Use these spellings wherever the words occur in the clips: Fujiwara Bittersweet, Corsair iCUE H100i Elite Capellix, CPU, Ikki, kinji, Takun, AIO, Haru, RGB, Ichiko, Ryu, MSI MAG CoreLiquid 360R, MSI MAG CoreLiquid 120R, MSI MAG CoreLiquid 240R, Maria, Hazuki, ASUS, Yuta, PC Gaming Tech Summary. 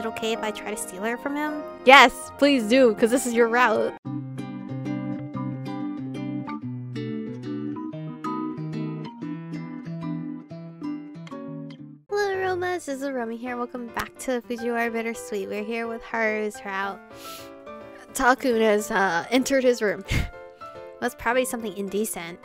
it okay if I try to steal her from him? Yes, please do, because this is your route. This is Rumi here. Welcome back to Fujiwara Bittersweet. We're here with Haru's route. Takun has entered his room. That's probably something indecent.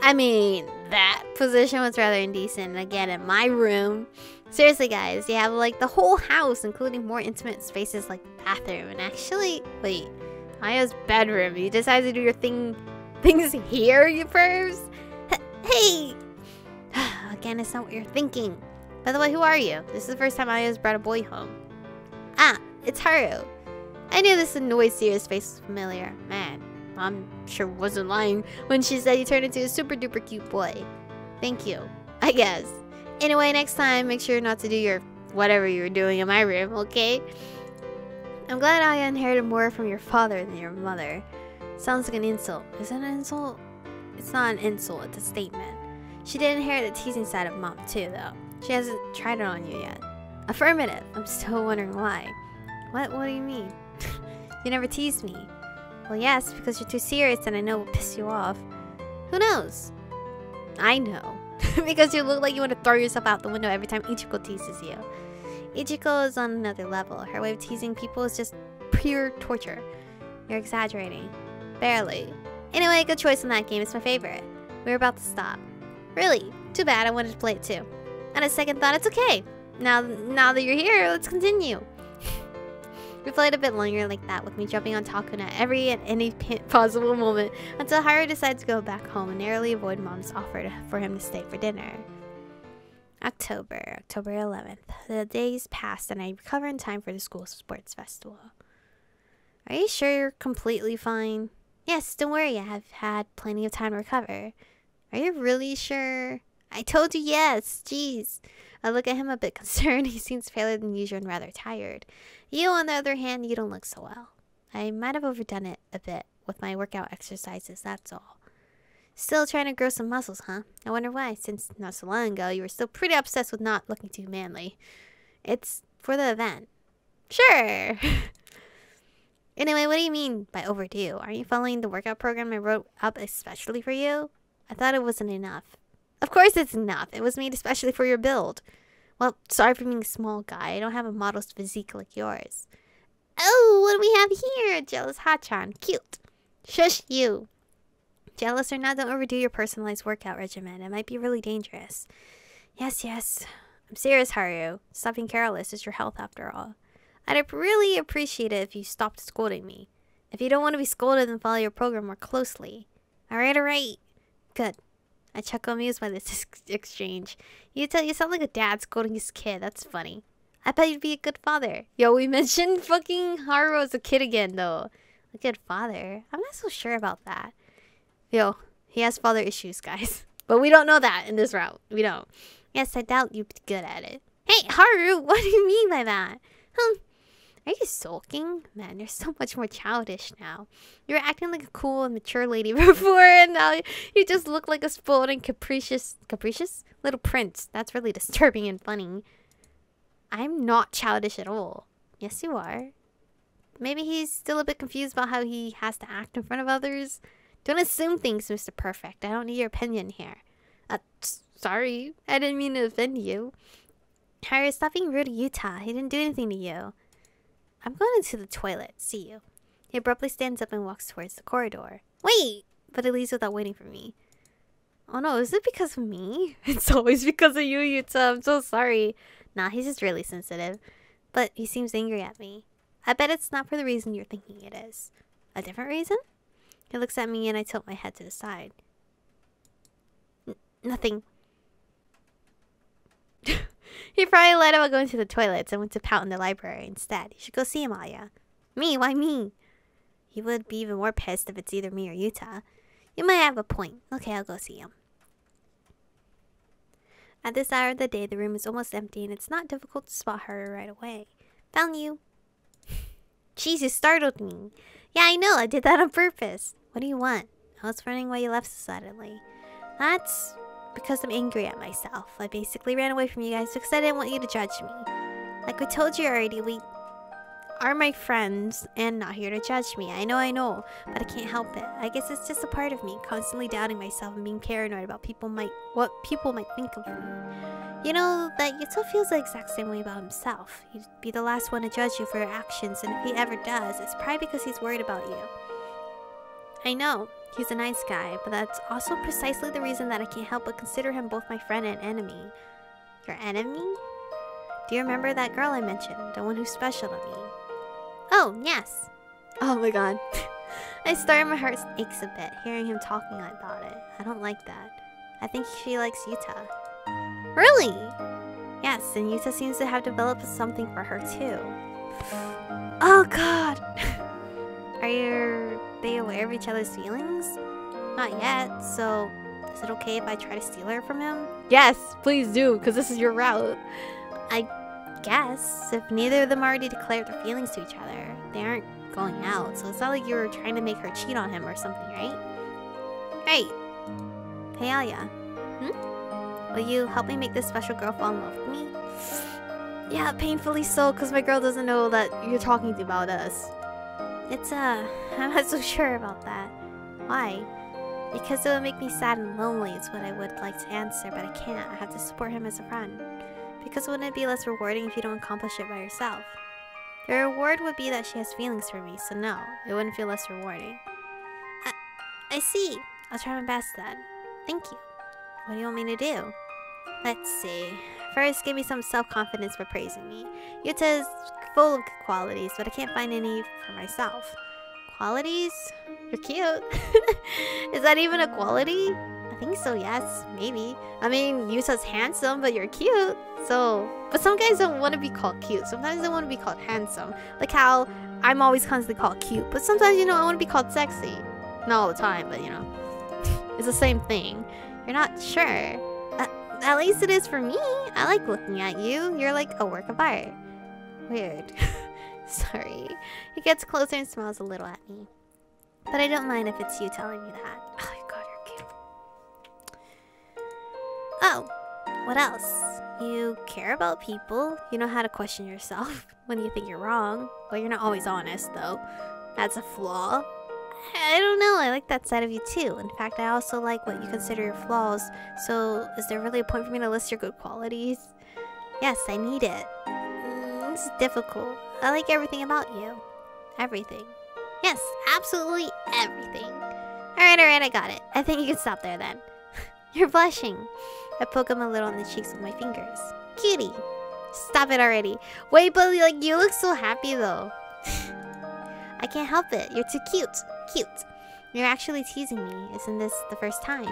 I mean, that position was rather indecent. Again, in my room. Seriously, guys, you have like the whole house, including more intimate spaces like the bathroom. And actually, wait, Aya's bedroom. You decided to do your things here, you pervs? Hey! Again, it's not what you're thinking. By the way, who are you? This is the first time Aya's brought a boy home. Ah, it's Haru. I knew this annoyed serious face was familiar. Man, Mom sure wasn't lying when she said he turned into a super duper cute boy. Thank you, I guess. Anyway, next time, make sure not to do your whatever you were doing in my room, okay? I'm glad Aya inherited more from your father than your mother. Sounds like an insult. Is that an insult? It's not an insult, it's a statement. She did inherit the teasing side of Mom too, though. She hasn't tried it on you yet. Affirmative. I'm still wondering why. What do you mean? You never teased me. Well, yes, because you're too serious and I know it will piss you off. Who knows? I know. Because you look like you want to throw yourself out the window every time Ichiko teases you. Ichiko is on another level. Her way of teasing people is just pure torture. You're exaggerating. Barely. Anyway, good choice in that game. It's my favorite. We're about to stop. Really? Too bad. I wanted to play it too. On a second thought, it's okay. Now that you're here, let's continue. We played a bit longer like that, with me jumping on Takun at every and any possible moment, until Haru decides to go back home and narrowly avoid Mom's offer for him to stay for dinner. October 11th. The days passed, and I recovered in time for the school sports festival. Are you sure you're completely fine? Yes, don't worry. I have had plenty of time to recover. Are you really sure? I told you yes, jeez. I look at him a bit concerned. He seems paler than usual and rather tired. You, on the other hand, you don't look so well. I might have overdone it a bit with my workout exercises, that's all. Still trying to grow some muscles, huh? I wonder why, since not so long ago, you were still pretty obsessed with not looking too manly. It's for the event. Sure! Anyway, what do you mean by overdue? Aren't you following the workout program I wrote up especially for you? I thought it wasn't enough. Of course it's enough. It was made especially for your build. Well, sorry for being a small guy. I don't have a model's physique like yours. Oh, what do we have here? Jealous Hachan. Cute. Shush you. Jealous or not, don't overdo your personalized workout regimen. It might be really dangerous. Yes, yes. I'm serious, Haru. Stopping careless is your health after all. I'd really appreciate it if you stopped scolding me. If you don't want to be scolded, then follow your program more closely. Alright, alright. Good. I chuckle amused by this exchange. You sound like a dad scolding his kid. That's funny. I bet you'd be a good father. Yo, we mentioned fucking Haru as a kid again, though. A good father? I'm not so sure about that. Yo, he has father issues, guys. But we don't know that in this route. We don't. Yes, I doubt you'd be good at it. Hey, Haru, what do you mean by that? Huh? Are you sulking? Man, you're so much more childish now. You were acting like a cool and mature lady before, and now you just look like a spoiled and capricious little prince. That's really disturbing and funny. I'm not childish at all. Yes, you are. Maybe he's still a bit confused about how he has to act in front of others. Don't assume things, Mr. Perfect. I don't need your opinion here. Sorry. I didn't mean to offend you. Haru, stop being rude to Yuta. He didn't do anything to you. I'm going into the toilet. See you. He abruptly stands up and walks towards the corridor. Wait! But he leaves without waiting for me. Oh no, is it because of me? It's always because of you, Yuta. I'm so sorry. Nah, he's just really sensitive. But he seems angry at me. I bet it's not for the reason you're thinking it is. A different reason? He looks at me and I tilt my head to the side. Nothing. He probably lied about going to the toilets and went to pout in the library instead. You should go see him, Aya. Me? Why me? He would be even more pissed if it's either me or Yuta. You might have a point. Okay, I'll go see him. At this hour of the day, the room is almost empty and it's not difficult to spot her right away. Found you. Jeez, you startled me. Yeah, I know. I did that on purpose. What do you want? I was wondering why you left so suddenly. That's... because I'm angry at myself. I basically ran away from you guys because I didn't want you to judge me. Like we told you already, we are my friends and not here to judge me. I know, but I can't help it. I guess it's just a part of me, constantly doubting myself and being paranoid about what people might think of me. You know, that Yuta feels the exact same way about himself. He'd be the last one to judge you for your actions, and if he ever does, it's probably because he's worried about you. I know, he's a nice guy, but that's also precisely the reason that I can't help but consider him both my friend and enemy. Your enemy? Do you remember that girl I mentioned? The one who's special to me? Oh, yes! Oh my god. I started, my heart aches a bit, hearing him talking about it. I don't like that. I think she likes Yuta. Really? Yes, and Yuta seems to have developed something for her too. Oh god! Are they aware of each other's feelings? Not yet, so is it okay if I try to steal her from him? Yes, please do, because this is your route. I guess, if neither of them already declared their feelings to each other. They aren't going out, so it's not like you were trying to make her cheat on him or something, right? Right. Hey, Aya. Hmm? Will you help me make this special girl fall in love with me? Yeah, painfully so, because my girl doesn't know that you're talking about us. It's, I'm not so sure about that. Why? Because it would make me sad and lonely is what I would like to answer, but I can't. I have to support him as a friend. Because wouldn't it be less rewarding if you don't accomplish it by yourself? The reward would be that she has feelings for me, so no, it wouldn't feel less rewarding. I see. I'll try my best then. Thank you. What do you want me to do? Let's see. First, give me some self-confidence for praising me. Yuta is full of good qualities, but I can't find any for myself. Qualities? You're cute. Is that even a quality? I think so, yes, maybe. I mean, Yuta's handsome, but you're cute, so... But some guys don't want to be called cute. Sometimes they want to be called handsome. Like how I'm always constantly called cute, but sometimes, you know, I want to be called sexy. Not all the time, but, you know. It's the same thing. You're not sure. At least it is for me. I like looking at you. You're like a work of art. Weird. Sorry. He gets closer and smiles a little at me. But I don't mind if it's you telling me that. Oh, God. Oh, what else? You care about people. You know how to question yourself when you think you're wrong. Well, you're not always honest, though. That's a flaw. I don't know. I like that side of you, too. In fact, I also like what you consider your flaws. So, is there really a point for me to list your good qualities? Yes, I need it. It's difficult. I like everything about you. Everything. Yes, absolutely everything. All right, I got it. I think you can stop there, then. You're blushing. I poke him a little on the cheeks with my fingers. Cutie! Stop it already. Wait, but like, you look so happy though. I can't help it. You're too cute. Cute. You're actually teasing me. Isn't this the first time?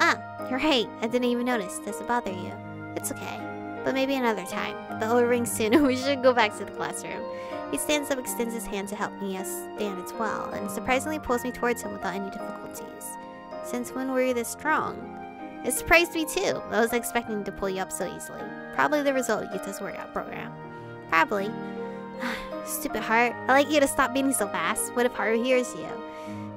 Ah, you're right. I didn't even notice. Does it bother you? It's okay. But maybe another time. The bell rings soon and we should go back to the classroom. He stands up, extends his hand to help me stand as well, and surprisingly pulls me towards him without any difficulties. Since when were you this strong? It surprised me too. I wasn't expecting to pull you up so easily. Probably the result of Yuta's workout program. Probably. Stupid heart. I'd like you to stop beating so fast. What if Haru hears you?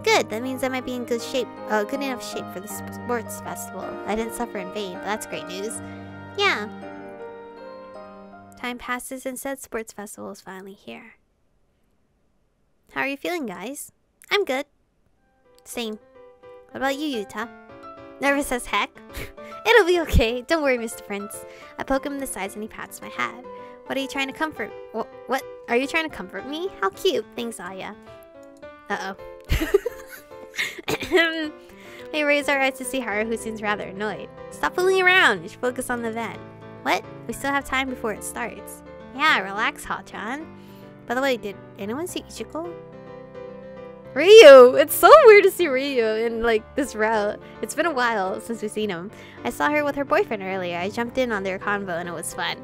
Good. That means I might be in good shape. Good enough shape for the sports festival. I didn't suffer in vain, but that's great news. Yeah. Time passes and said sports festival is finally here. How are you feeling, guys? I'm good. Same. What about you, Yuta? Nervous as heck? It'll be okay. Don't worry, Mr. Prince. I poke him in the sides and he pats my head. What are you trying to comfort? What? Are you trying to comfort me? How cute. Thanks, Aya. Uh-oh. We raise our eyes to see Haru, who seems rather annoyed. Stop fooling around. You should focus on the event. What? We still have time before it starts. Yeah, relax, Ha-chan. By the way, did anyone see Ichiko? Ryu! It's so weird to see Ryu in, like, this route. It's been a while since we've seen him. I saw her with her boyfriend earlier. I jumped in on their convo and it was fun.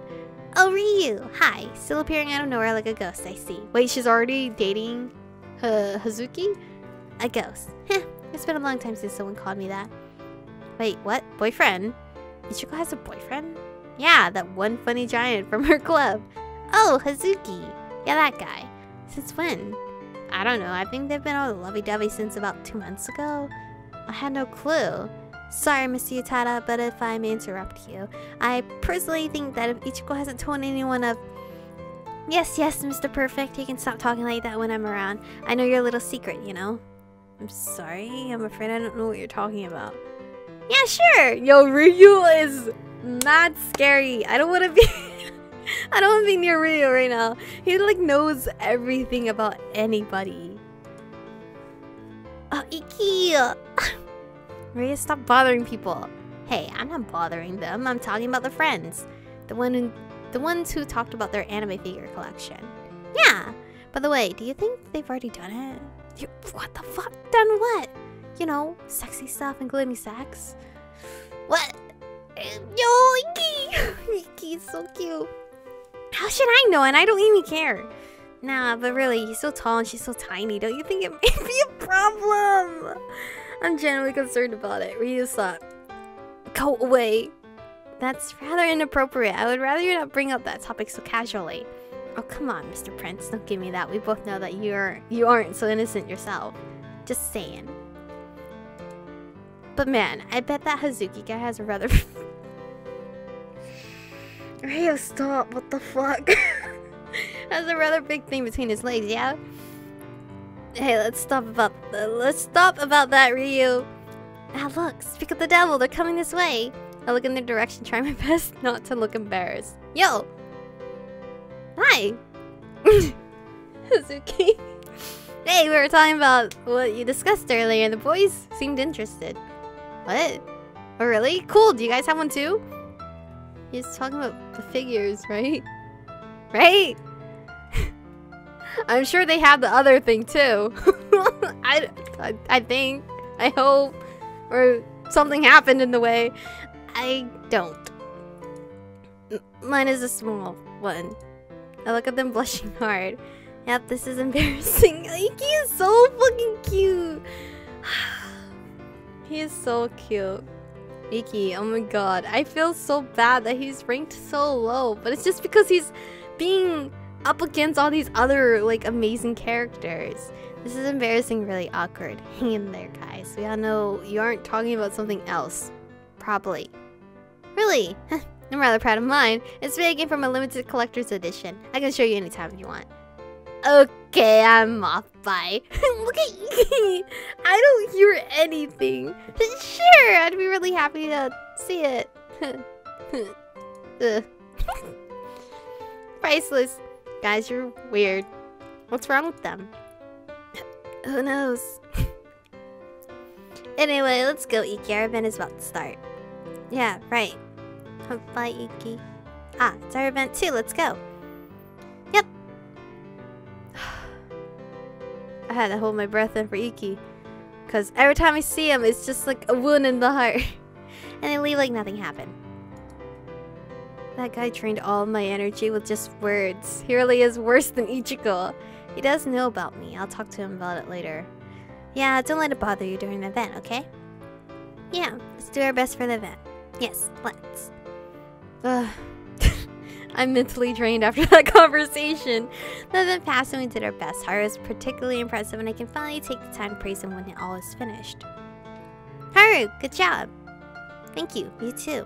Oh, Ryu! Hi! Still appearing out of nowhere like a ghost, I see. Wait, she's already dating Hazuki? A ghost. Heh, it's been a long time since someone called me that. Wait, what? Boyfriend? Ichiko has a boyfriend? Yeah, that one funny giant from her club. Oh, Hazuki! Yeah, that guy. Since when? I don't know, I think they've been all lovey-dovey since about 2 months ago. I had no clue. Sorry, Mr. Yuta, but if I may interrupt you, I personally think that if Ichiko hasn't told anyone of Yes, yes, Mr. Perfect. You can stop talking like that when I'm around. I know your little secret, you know? I'm sorry. I'm afraid I don't know what you're talking about. Yeah, sure. Yo, Ryu is mad scary. I don't want to be... I don't want to be near Ryu right now. He, like, knows everything about anybody. Oh, Ikki! Maria, stop bothering people. Hey, I'm not bothering them. I'm talking about the friends. The ones who talked about their anime figure collection. Yeah! By the way, do you think they've already done it? What the fuck? Done what? You know, sexy stuff and gloomy sex. What? Yo, Ikki! Ikki's so cute. How should I know? And I don't even care. Nah, but really, he's so tall and she's so tiny. Don't you think it may be a problem? I'm generally concerned about it. Ryu suck. Go away. That's rather inappropriate. I would rather you not bring up that topic so casually. Oh, come on, Mr. Prince. Don't give me that. We both know that you aren't so innocent yourself. Just saying. But man, I bet that Hazuki guy has a rather... Ryu, stop. What the fuck? Has a rather big thing between his legs, yeah? Hey, let's stop about that, Ryu. Ah, look. Speak of the devil. They're coming this way. I look in their direction, try my best not to look embarrassed. Yo! Hi! Hazuki. Hey, we were talking about what you discussed earlier, and the boys seemed interested. What? Oh, really? Cool, do you guys have one too? You're just talking about the figures, right? Right? I'm sure they have the other thing too. I think. I hope. Or something happened in the way. I don't. Mine is a small one. I look at them blushing hard. Yep, this is embarrassing. Ikki is so fucking cute. He is so cute. Ikki, oh my god. I feel so bad that he's ranked so low. But it's just because he's being up against all these other, like, amazing characters. This is embarrassing, really awkward. Hang in there, guys. We all know you aren't talking about something else. Probably. Really? I'm rather proud of mine. It's big and from a limited collector's edition. I can show you anytime you want. Okay, I'm off. Bye. Look at Ikki. I don't hear anything. Sure, I'd be really happy to see it. Priceless. Guys, you're weird. What's wrong with them? Who knows? Anyway, let's go, Ikki. Our event is about to start. Yeah, right. Oh, bye, Ikki. Ah, it's our event too. Let's go. Yep. I had to hold my breath in for Ikki. Because every time I see him, it's just like a wound in the heart. And they leave like nothing happened. That guy drained all my energy with just words. He really is worse than Ichiko. He does know about me. I'll talk to him about it later. Yeah, don't let it bother you during the event, okay? Yeah, let's do our best for the event. Yes, let's. Ugh. I'm mentally drained after that conversation. The event passed and we did our best. Haru is particularly impressive and I can finally take the time to praise him when it all is finished. Haru, good job. Thank you, you too.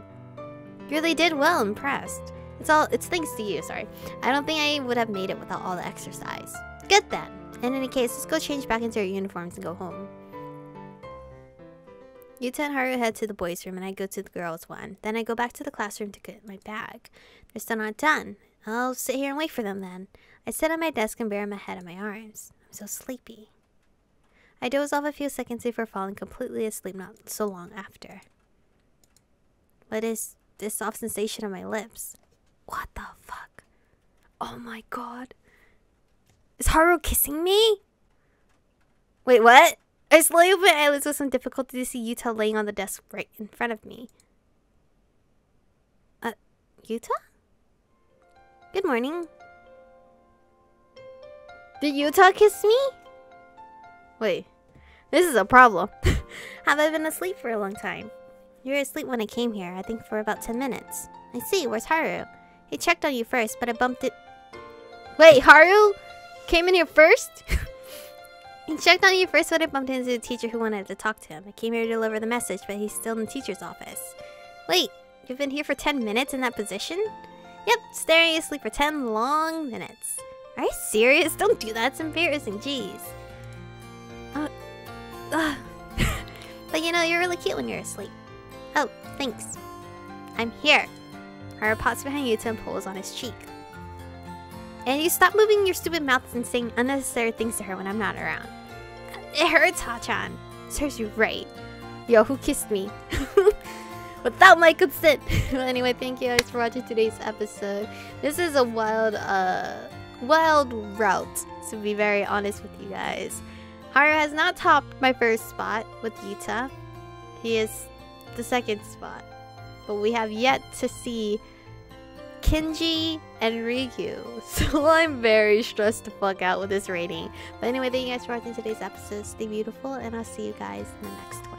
You really did well, impressed. It's thanks to you, sorry. I don't think I would have made it without all the exercise. Good then. In any case, let's go change back into our uniforms and go home. Yuta and Haru head to the boys' room and I go to the girls' one. Then I go back to the classroom to get my bag. They're still not done. I'll sit here and wait for them then. I sit at my desk and bury my head in my arms. I'm so sleepy. I doze off a few seconds before falling completely asleep not so long after. What is this soft sensation on my lips? What the fuck? Oh my god. Is Haru kissing me? Wait, what? I slowly opened my eyelids with some difficulty to see Yuta laying on the desk right in front of me. Yuta? Good morning. Did Yuta kiss me? Wait, this is a problem. Have I been asleep for a long time? You were asleep when I came here, I think for about 10 minutes. I see, where's Haru? He checked on you first, but I bumped it. Wait, Haru came in here first? He checked on you first, but I bumped into the teacher who wanted to talk to him. I came here to deliver the message, but he's still in the teacher's office. Wait, you've been here for 10 minutes in that position? Yep, staring asleep for 10 long minutes. Are you serious? Don't do that, it's embarrassing, jeez. But you know, you're really cute when you're asleep. Oh, thanks. I'm here. Haru pops behind Yuta and pulls on his cheek. And you stop moving your stupid mouths and saying unnecessary things to her when I'm not around. It hurts, Ha-chan. Serves you right. Yo, who kissed me? Without my consent. Well, anyway, thank you guys for watching today's episode. This is a wild route, to be very honest with you guys. Haru has not topped my first spot with Yuta. He is the second spot. But we have yet to see Kinji and Ryu. So I'm very stressed the fuck out with this rating. But anyway, thank you guys for watching today's episode. Stay beautiful, and I'll see you guys in the next one.